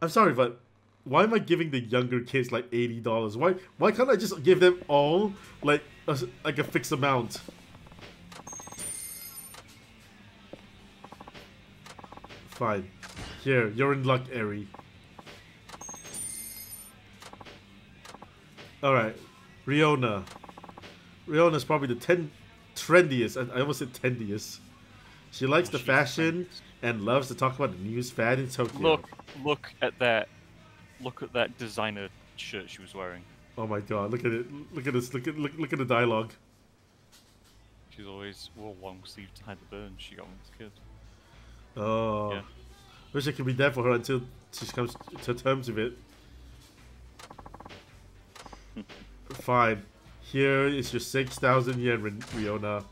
I'm sorry, but why am I giving the younger kids like $80? Why can't I just give them all like a fixed amount? Fine. Here, you're in luck, Eri. Alright. Riona. Riona's probably the trendiest. I almost said tendiest. She likes the fashion and loves to talk about the newest fad in Tokyo. Look at that. Look at that designer shirt she was wearing. Oh my god, look at it. Look at this. Look at the dialogue. She's always wore long sleeve tied the burn she got when she was a kid. Oh. Yeah. Wish I could be there for her until she comes to terms with it. Fine. Here is your 6,000 yen, Riona.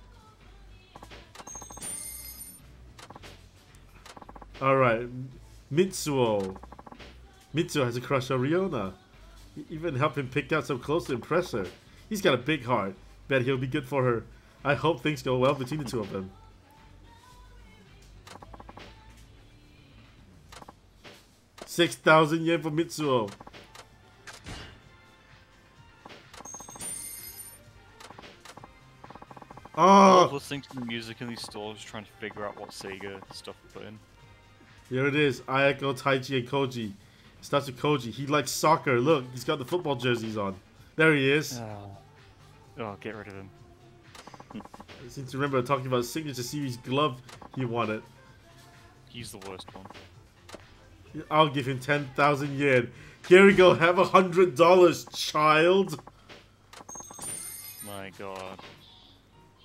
Alright. Mitsuo. Mitsuo has a crush on Riona. He even helped him pick out some clothes to impress her. He's got a big heart. Bet he'll be good for her. I hope things go well between the two of them. $6,000 yen for Mitsuo. Oh! I love listening to the music in these stores, trying to figure out what Sega stuff to put in. Here it is, Ayako, Taichi, and Koji. It starts with Koji. He likes soccer. Look, he's got the football jerseys on. There he is. Oh, get rid of him. I seem to remember talking about signature series glove he wanted. He's the worst one. I'll give him 10,000 yen. Here we go. Have $100, child. My god.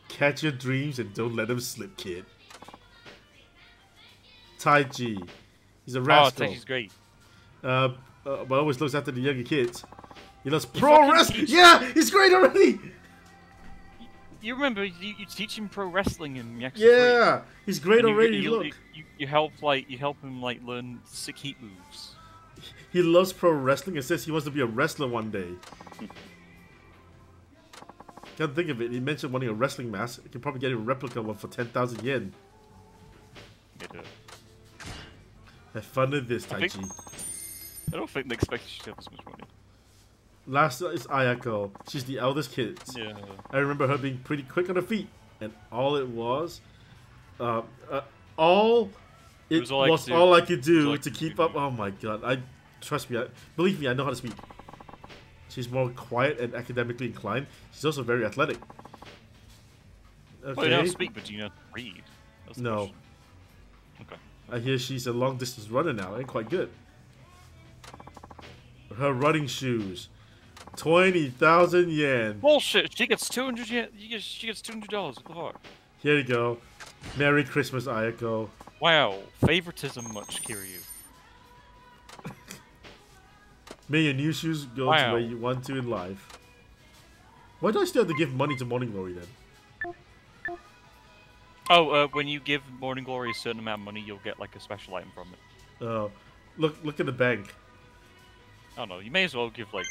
Catch your dreams and don't let them slip, kid. Taichi. He's a rascal. Oh, Taichi's great. But always looks after the younger kids. He loves pro wrestling. Yeah, he's great already. You remember, you teach him pro wrestling in Yakuza 3. Yeah, he's great already, look. You help him like learn sick heat moves. He loves pro wrestling and says he wants to be a wrestler one day. Can't think of it. He mentioned wanting a wrestling mask. I can probably get a replica one for 10,000 yen. Yeah. Have fun with this, Taichi. I don't think they expected you to have this much money. Last is Ayako. She's the eldest kid. Yeah. I remember her being pretty quick on her feet, and all it was, all I could do to keep up. Oh my god! Believe me, I know how to speak. She's more quiet and academically inclined. She's also very athletic. Okay. Well, you don't speak, but do you not read? No. Question. Okay. I hear she's a long-distance runner now, and quite good. Her running shoes. 20,000 yen. Bullshit! She gets 200 yen. She gets $200 with the heart. Here you go. Merry Christmas, Ayako. Wow. Favoritism much, Kiryu. May your new shoes go to where you want to in life. Why do I still have to give money to Morning Glory then? Oh, when you give Morning Glory a certain amount of money, you'll get like a special item from it. Oh, look at the bank. Oh no, you may as well give like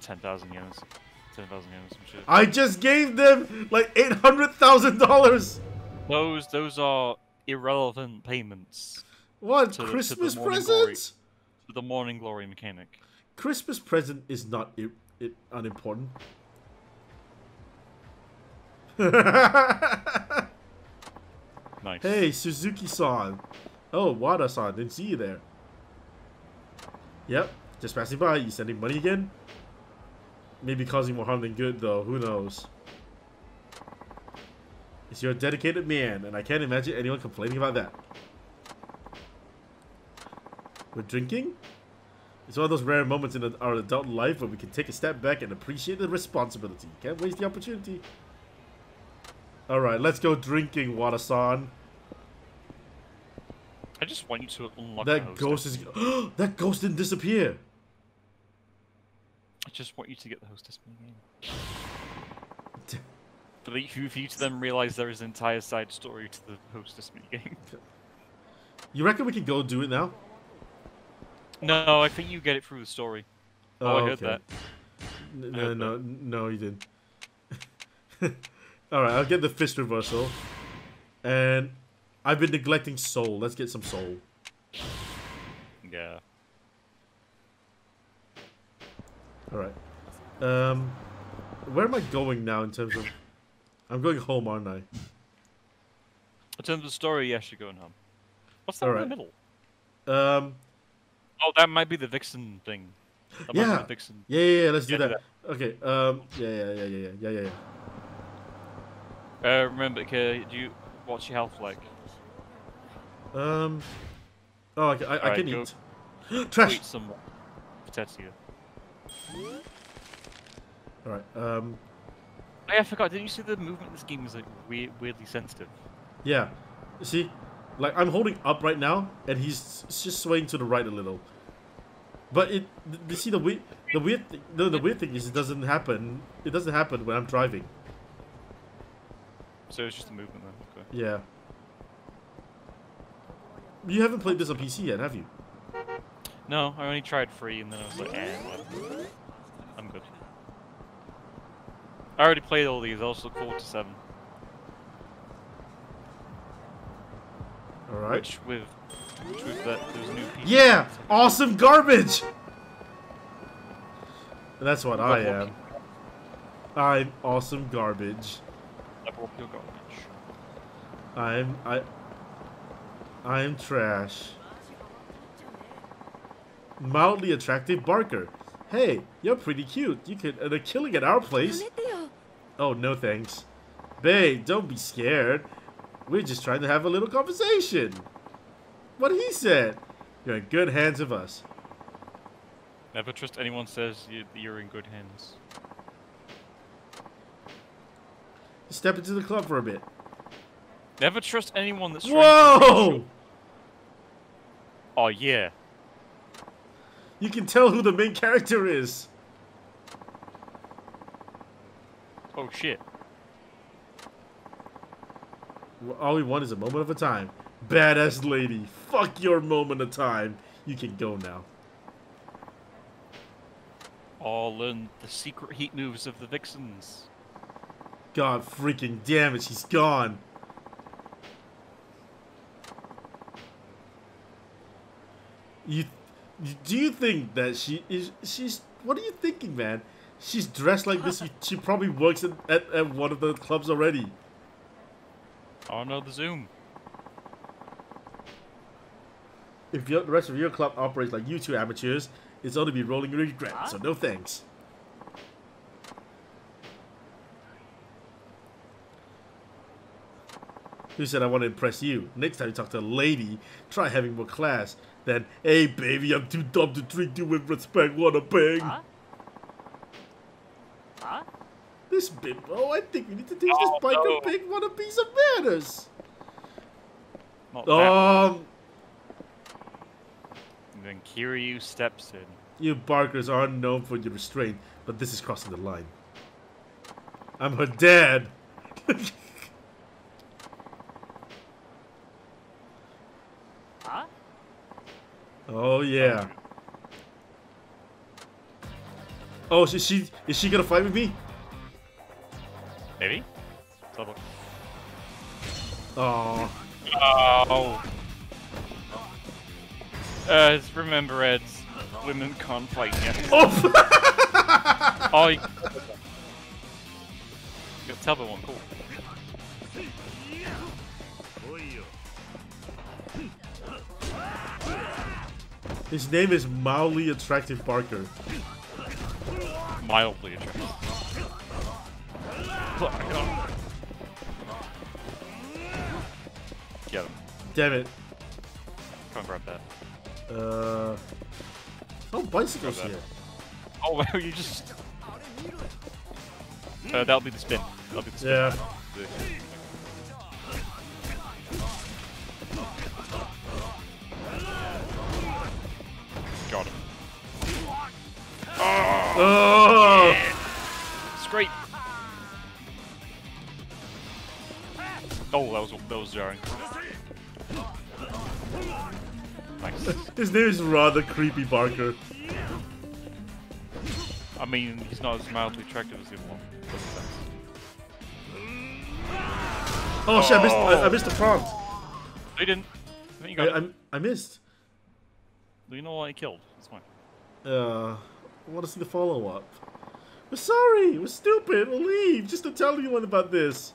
10,000 yen, 10,000 yen, some shit. I just gave them like $800,000. Those are irrelevant payments. What Christmas presents? The Morning Glory mechanic. Christmas present is not unimportant. Nice. Hey, Suzuki-san. Oh, Wada-san, didn't see you there. Yep, just passing by. You sending money again? Maybe causing more harm than good, though. Who knows? It's your dedicated man, and I can't imagine anyone complaining about that. We're drinking? It's one of those rare moments in our adult life where we can take a step back and appreciate the responsibility. Can't waste the opportunity. Alright, let's go drinking, Wada-san. I just want you to unlock that ghost. That ghost didn't disappear! I just want you to get the hostess minigame. For you to then realize there is an entire side story to the hostess minigame. You reckon we can go do it now? No, I think you get it through the story. Oh, I heard that. No, you didn't. Alright, I'll get the fist reversal. And I've been neglecting soul. Let's get some soul. Yeah. Alright. Where am I going now in terms of... I'm going home, aren't I? In terms of the story, yes, you're going home. What's that in the middle? Oh, that might be the Vixen thing. That might be the Vixen. Yeah, let's do that. Okay, yeah. Remember, do you... What's your health like? Oh, I can eat. Trash! Eat some potato. Alright, oh, yeah, I forgot. Didn't you see the movement in this game is like weirdly sensitive? Yeah. See? Like, I'm holding up right now, and he's just swaying to the right a little. But it... You see, the weird thing is it doesn't happen when I'm driving. So it's just a movement then? Okay. Yeah. You haven't played this on PC yet, have you? No, I only tried free, and then I was like, eh, whatever. I'm good. I already played all these, I also look forward to 7. Alright. Which with that, there's new PC. Yeah! Awesome garbage! That's what I am. I'm awesome garbage. I broke your garbage. I am trash. Mildly attractive Barker. Hey, you're pretty cute. You could earn a killing at our place. Oh, no thanks. Babe, don't be scared. We're just trying to have a little conversation. What he said. You're in good hands of us. Never trust anyone says you're in good hands. Step into the club for a bit. Never trust anyone that's... Whoa! Oh, yeah. You can tell who the main character is. Oh, shit. All we want is a moment of a time. Badass lady. Fuck your moment of time. You can go now. I'll learn the secret heat moves of the Vixens. God freaking damn it, she's gone. Do you think that she is... What are you thinking, man? She's dressed like this. She probably works at one of the clubs already. Oh no, the Zoom. If the rest of your club operates like you two amateurs, it's only be rolling regret, so no thanks. Who said I want to impress you? Next time you talk to a lady, try having more class. Then, hey baby, I'm too dumb to treat you with respect, wanna bang? This bimbo, I think we need to teach this biker pig what a piece of manners. And then Kiryu steps in. You Barkers are known for your restraint, but this is crossing the line. I'm her dad. Oh yeah. Oh, is she gonna fight with me? Maybe. Oh. Oh. Remember, Ed. Women can't fight yet. Oh. Oh. You got Tubber one. Cool. His name is Mildly Attractive Barker. Mildly attractive. Get him. Damn it. Can't grab that. Oh, bicycles here. Oh, wow, you just... that'll be the spin. That'll be the spin. Yeah. Got him. Oh! Yeah. Scrape! Oh, that was jarring. Nice. His name is rather creepy, Barker. I mean, he's not as mildly attractive as the other one. Oh, shit, I missed the prompt. No, you didn't. I think you got it. I missed. Do you know why he killed? That's fine. I want to see the follow-up. We're sorry! We're stupid! We'll leave! Just to tell anyone about this!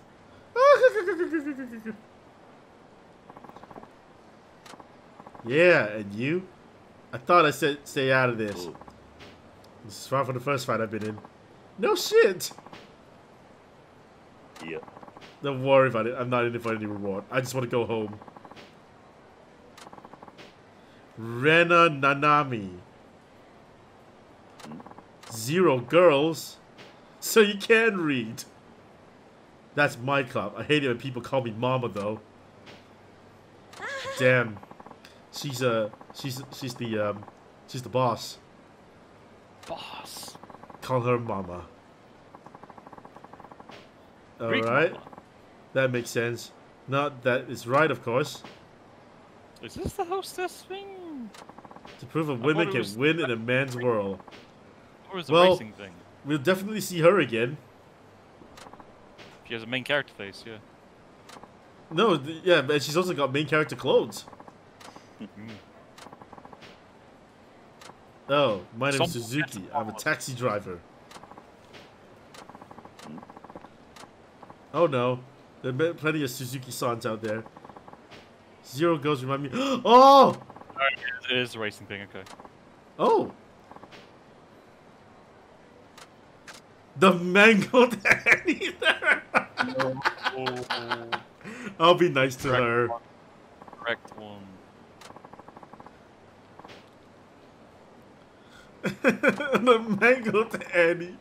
Yeah, and you? I thought I said stay out of this. This is far from the first fight I've been in. No shit! Yeah. Don't worry about it. I'm not in it for any reward. I just want to go home. Rena Nanami. 0 girls. So you can read. That's my club. I hate it when people call me mama though. Damn. She's the boss. Boss. Call her mama. Alright. That makes sense. Not that it's right, of course. Is this the hostess thing? To prove a woman can win in a man's world. Or is it a racing thing? We'll definitely see her again. She has a main character face, yeah. No, yeah, but she's also got main character clothes. Oh, my name is Suzuki. I'm a taxi driver. Oh no, there are plenty of Suzuki-sans out there. 0 girls remind me. Oh! Alright, it is a racing thing, okay. Oh! The mangled Annie there! No. I'll be nice to her. Correct one. The mangled Annie.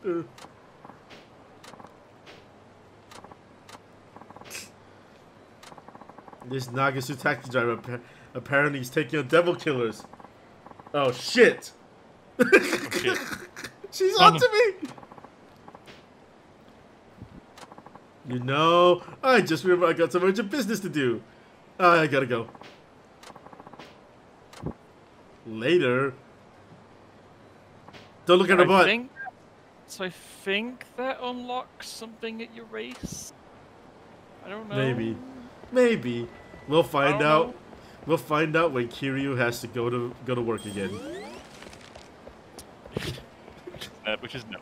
This Nagasu taxi driver apparently is taking on devil killers. Oh shit! Oh, shit. She's onto me! You know, I just remember I got some urgent business to do. I gotta go. Later. Don't look at her butt. So I think that unlocks something at your race. I don't know. Maybe. Maybe. We'll find out. We'll find out when Kiryu has to go to work again. Which is no.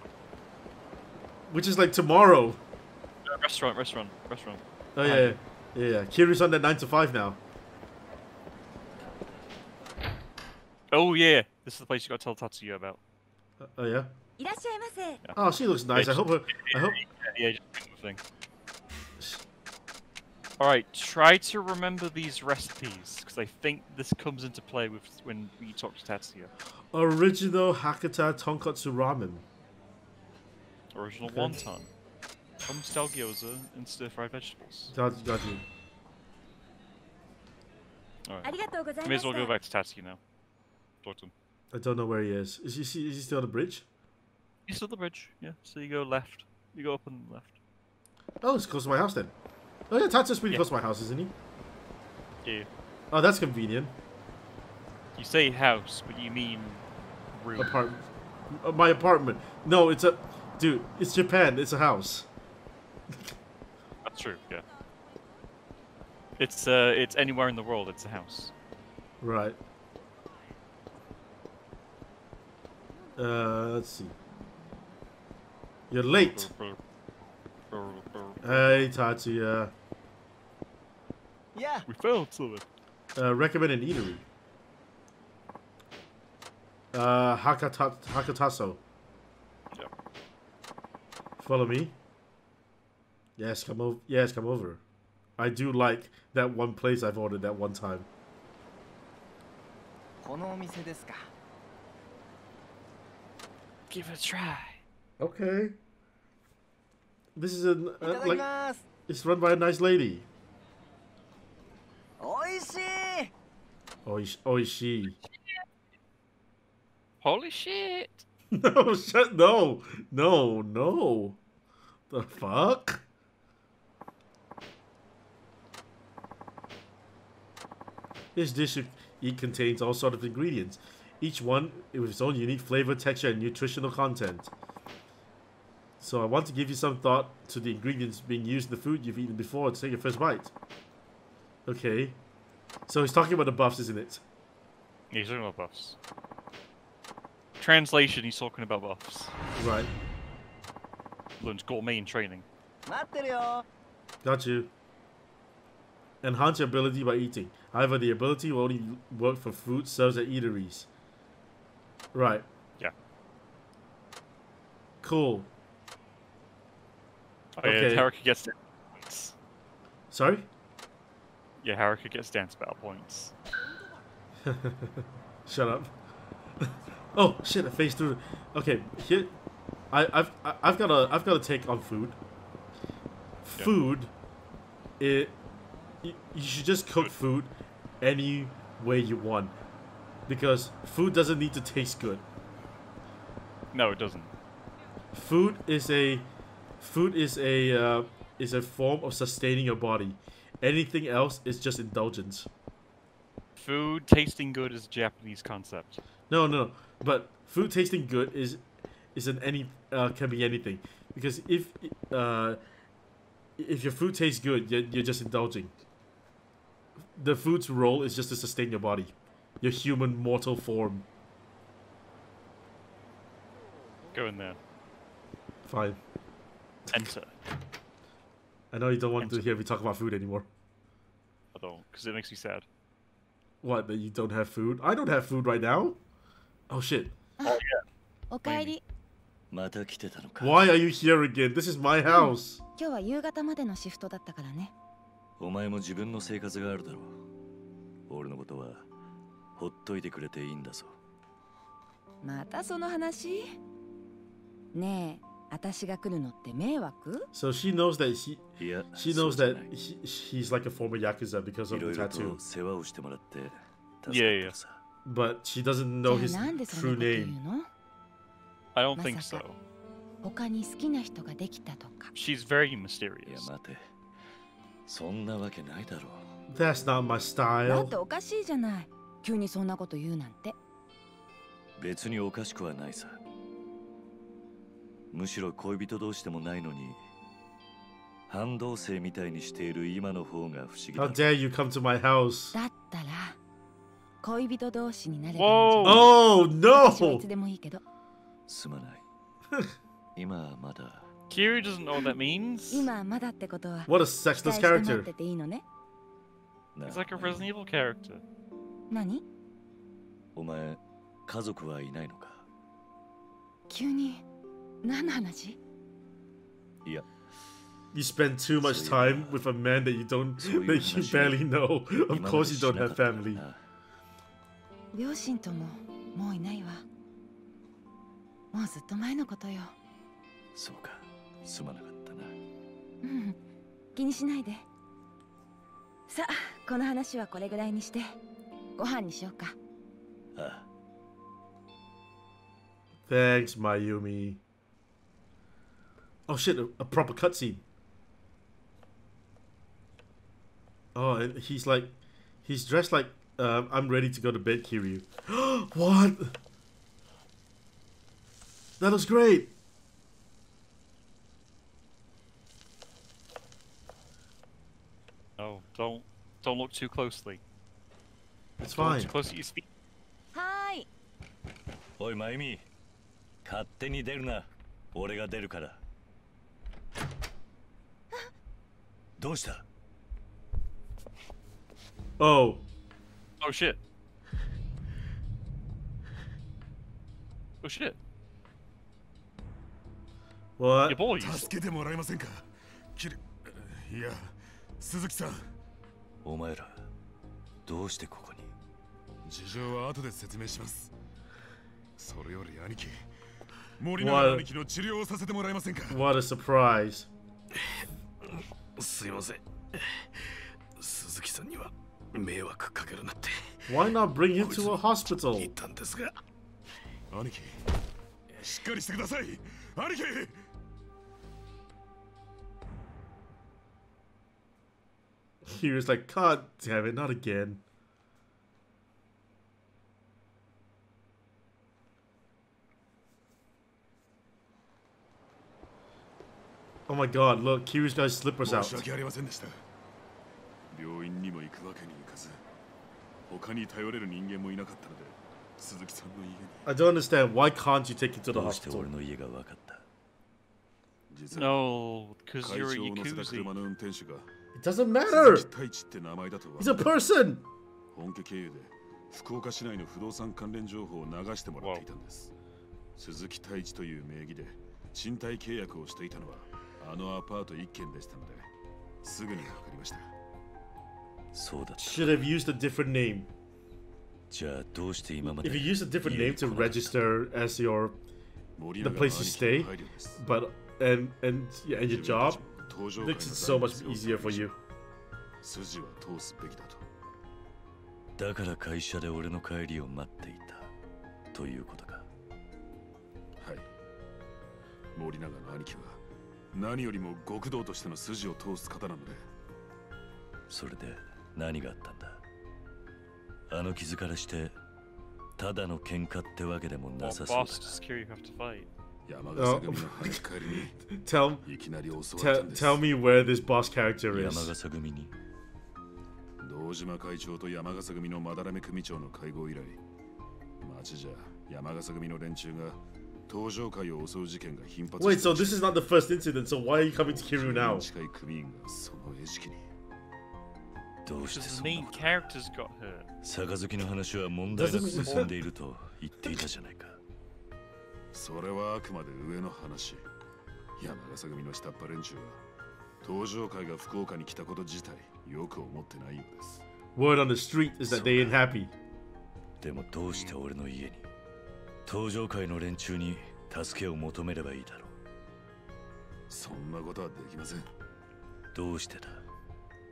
Which is like tomorrow. Restaurant. Oh yeah, yeah. Kiryu's on that 9 to 5 now. Oh yeah, this is the place you got to tell Tatsuya about. Oh yeah. Yeah. Oh, she looks nice. Yeah, I hope. Yeah, thing. All right, try to remember these recipes because I think this comes into play with when you talk to Tatsuya. Original Hakata Tonkotsu Ramen. Original wonton. Homestyle gyoza and stir-fried vegetables. Got you. Alright. May as well go back to Tatsuya now. Talk to him. I don't know where he is. Is he still on the bridge? He's still on the bridge, yeah. So you go left. You go up and left. Oh, it's close to my house then. Oh yeah, Tatsuya's pretty close to my house, isn't he? Yeah. Oh, that's convenient. You say house, but you mean room. Apartment. My apartment. No, it's a... Dude, it's Japan. It's a house. That's true, yeah. It's anywhere in the world, it's a house. Right. Let's see. You're late! Hey, Tatsuya. Yeah! We failed to it. Recommend an eatery. Hakataso. Yeah. Follow me. Yes, come over. Yes, come over. I do like that one place I've ordered that one time. Give it a try. Okay. This is an like it's run by a nice lady. Oishii. Oishii. Holy shit! No, shut no. The fuck? This dish it contains all sorts of ingredients, each one with its own unique flavor, texture, and nutritional content. So I want to give you some thought to the ingredients being used in the food you've eaten before to take your first bite. Okay. So he's talking about the buffs, isn't it? He's talking about buffs. Translation, he's talking about buffs. Right. Learns gourmet in training. Got you. Enhance your ability by eating. However, the ability will only work for food served at eateries. Right. Yeah. Cool. Oh, yeah, okay. Haruka gets dance points. Sorry? Yeah, Haruka gets dance battle points. Shut up. Oh shit! I phased through. Okay, here, I've got a take on food. Yeah. Food, you should just cook food any way you want, because food doesn't need to taste good. No, it doesn't. Food is a form of sustaining your body. Anything else is just indulgence. Food tasting good is a Japanese concept. No, no, but food tasting good can be anything, because if your food tastes good, you're just indulging. The food's role is just to sustain your body, your human mortal form. Go in there. Fine. Enter. I know you don't want to hear me talk about food anymore. I don't, because it makes me sad. What, that you don't have food? I don't have food right now. Oh shit. Oh, yeah. Maybe. Why are you here again? This is my house. So she knows that he's like a former Yakuza because of the tattoo. Yeah, yeah. But she doesn't know his true name. I don't think so. She's very mysterious. That's not my style. How dare you come to my house? Whoa. Oh no! Kiryu doesn't know what that means. What a sexless character. He's like a Resident Evil character. You spend too much time with a man that you barely know. Of course you don't have family. Thanks, Mayumi. Oh shit, a proper cutscene. Oh, and he's dressed like I'm ready to go to bed, Kiryu. What? That was great. Oh, don't look too closely. It's fine. Look too close at your feet. Hi. Oi, Mayumi. Katte ni deru na. Ore ga deru kara. Doshita? Oh. Oh shit. Oh shit. What? Your boys. Yeah. Suzuki-san. Omaera. Doshite koko ni? Jijou wa ato de setsumei shimasu. Sore yori aniki. Mori no aniki no chiryou wo sasete moraimasen ka? What a surprise. Why not bring him to a hospital? He was like, God damn it, not again. Oh my god, look, Kiryu's got his slippers out. I don't understand. Why can't you take it to the hospital? No, because you're a Yakuza. It doesn't matter. He's a person. Whoa. Suzuki Taichi という名義で賃貸契約をしていたのはあのアパート1軒でしたのですぐにわかりました。そうだ。Should have used a different name. じゃあどうして今まで If you use a different name to register as your the place you stay, but and your job, it makes it so much easier for you. 筋は通すべきだと。だから会社で俺の帰りを待っていたということか。 森永の兄貴は何よりも極道としての筋を通す方なのでそれで何があったんだあの傷からしてただの喧嘩ってわけでもなさそうだ山笠組の張り返りにいきなり襲われたんです Tell me where this boss character is 山笠組に堂島会長と山笠組のまだらめ組長の会合以来町じゃ山笠組の連中が Wait, so this is not the first incident, so why are you coming to Kiryu now? The main characters got hurt. Word on the street is that they ain't happy. 登場会の連中に助けを求めればいいだろう。そんなことはできません。どうしてだ。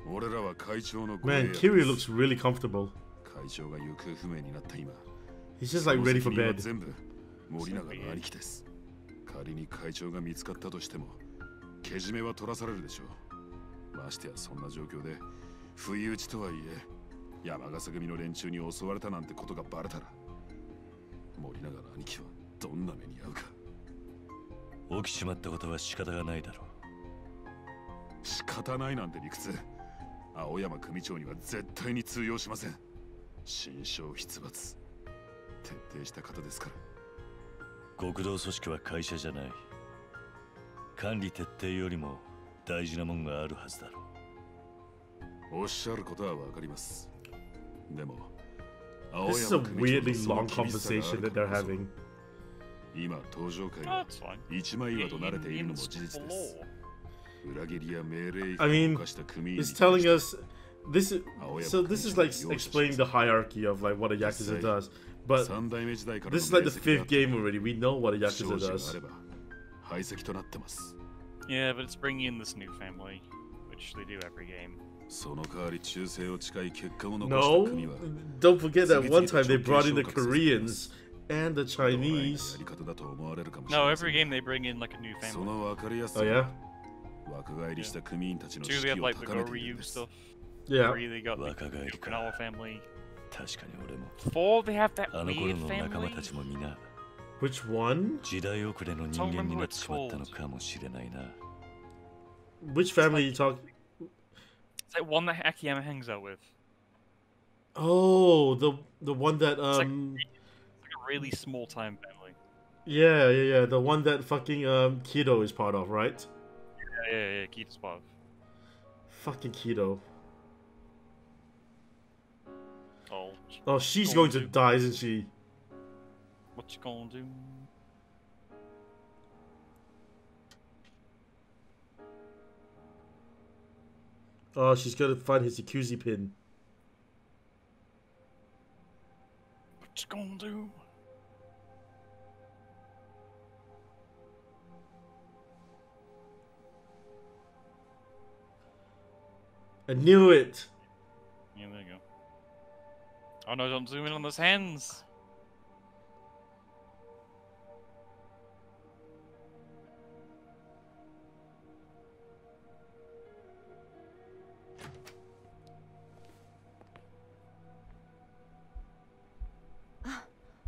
俺らは会長のご縁。Man, Kiryu looks really comfortable. 会長が行方不明になった今。He's just like ready for bed. 全部森永の兄貴です。仮に会長が見つかったとしても、けじめは取らされるでしょう。ましてやそんな状況で、不意打ちとはいえ、山笠組の連中に襲われたなんてことがバレたら。 森永の兄貴はどんな目に遭うか起きちまったことは仕方がないだろう仕方ないなんて理屈青山組長には絶対に通用しません心証必罰徹底した方ですから極道組織は会社じゃない管理徹底よりも大事なもんがあるはずだろうおっしゃることはわかりますでも This is a weirdly long conversation that they're having. I mean, it's telling us this. So this is like explaining the hierarchy of like what a yakuza does. But this is like the 5th game already. We know what a yakuza does. Yeah, but it's bringing in this new family, which they do every game. No, don't forget that one time they brought in the Koreans and the Chinese. No, every game they bring in like a new family. Oh yeah? Usually they have like the Goryu stuff. Yeah. Three, they got like the Okinawa family. 4, they have that weird family. Which one? Don't remember what it's called. Which family you talking? It's like one that Akiyama hangs out with. Oh, the one that it's like a really small time family. Yeah. The one that fucking Kido is part of, right? Yeah. Kido's part of. Fucking Kido. Oh, she's going to die, isn't she? What you gonna do? Oh, she's gonna find his Yakuza pin. What you gonna do? I knew it! Yeah, there you go. Oh no, don't zoom in on those hands!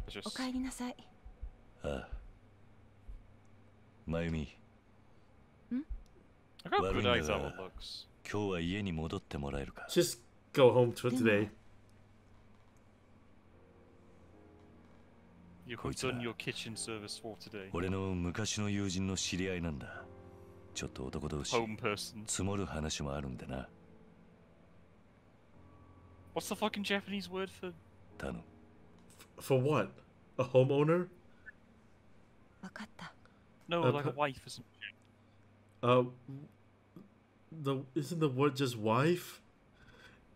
Just... Mayumi. I got good eyes on the looks. Just go home for today. You've done your kitchen service for today. Home person. What's the fucking Japanese word for? For what? A homeowner? No, like a wife or something. Isn't the word just wife?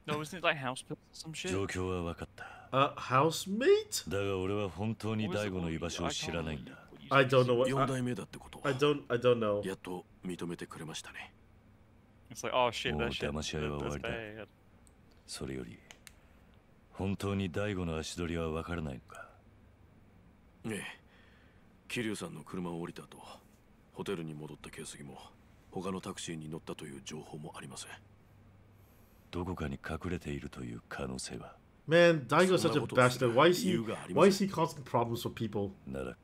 No, isn't it like house or some shit? Housemate? I don't know what. I don't know. It's like, oh shit, that shit. That's bad. Man, Daigo's such a bastard. Why is he causing problems for people? For a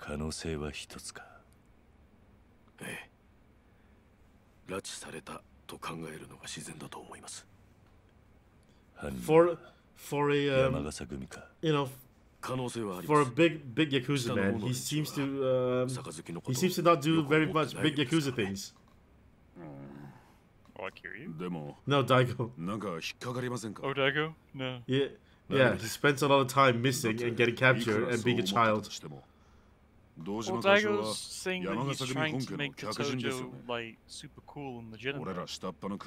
big Yakuza man, he seems to not do very much big Yakuza things. Like Kiryu? No, Daigo. Oh, Daigo? No. Yeah, he spends a lot of time missing and getting captured and being a child. Well, Daigo's saying that he's trying to make the Tojo, like, super cool and legitimate. Aside from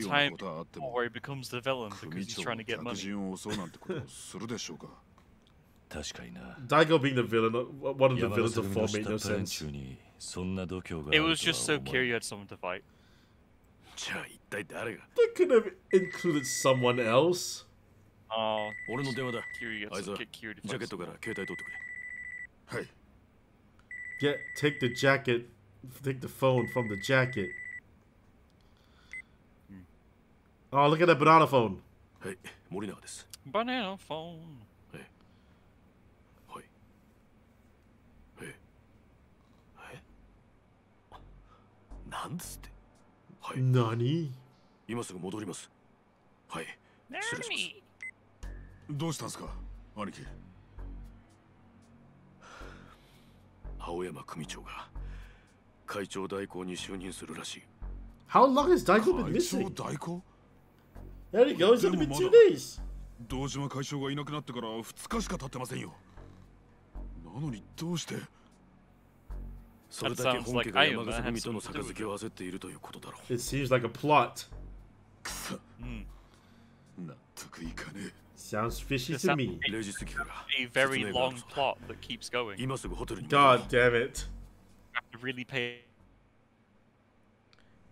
the time where he becomes the villain because he's trying to get money. Daigo being the villain, one of the villains of 4 made no sense. It was just so Kiryu had someone to fight. They could have included someone else. Oh, Kiryu gets to get Kiryu to fight. Hey. Take the phone from the jacket. Oh, look at that banana phone. Hey, Morina desu. Banana phone. Hey. Hey. Hey. Hey. Nan tsutte? Hey. Nani? Imasugu modorimasu. Hey. Nani? Dou shita nsuka, aniki? How long has Daigo been missing? There he goes, it's only been 2 days. That sounds like it seems like a plot. Sounds fishy to me. A very long plot that keeps going. God damn it. Have to really pay.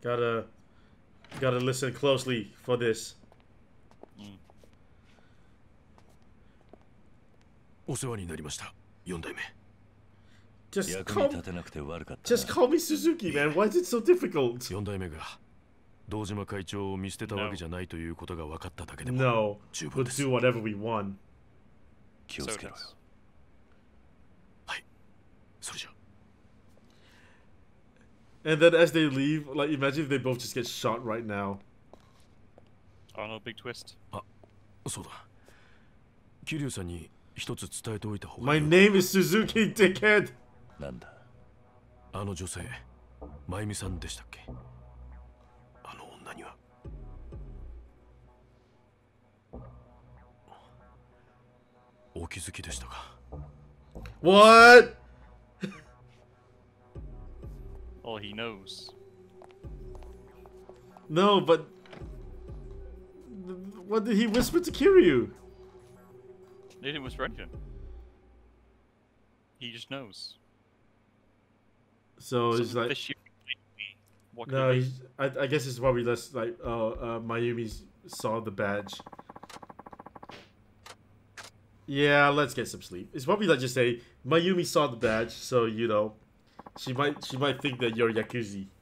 Gotta listen closely for this. Just call me Suzuki, man. Why is it so difficult? No, we'll do whatever we want. So and then as they leave, like, imagine if they both just get shot right now. Oh no, big twist. My name is Suzuki, dickhead! What? Oh, he knows. No, but what did he whisper to Kiryu? They didn't whisper anything. He just knows. So it's like. No, I guess it's probably less like, oh, Mayumi saw the badge. Yeah, let's get some sleep. It's probably like just say Mayumi saw the badge, so you know, she might think that you're Yakuza.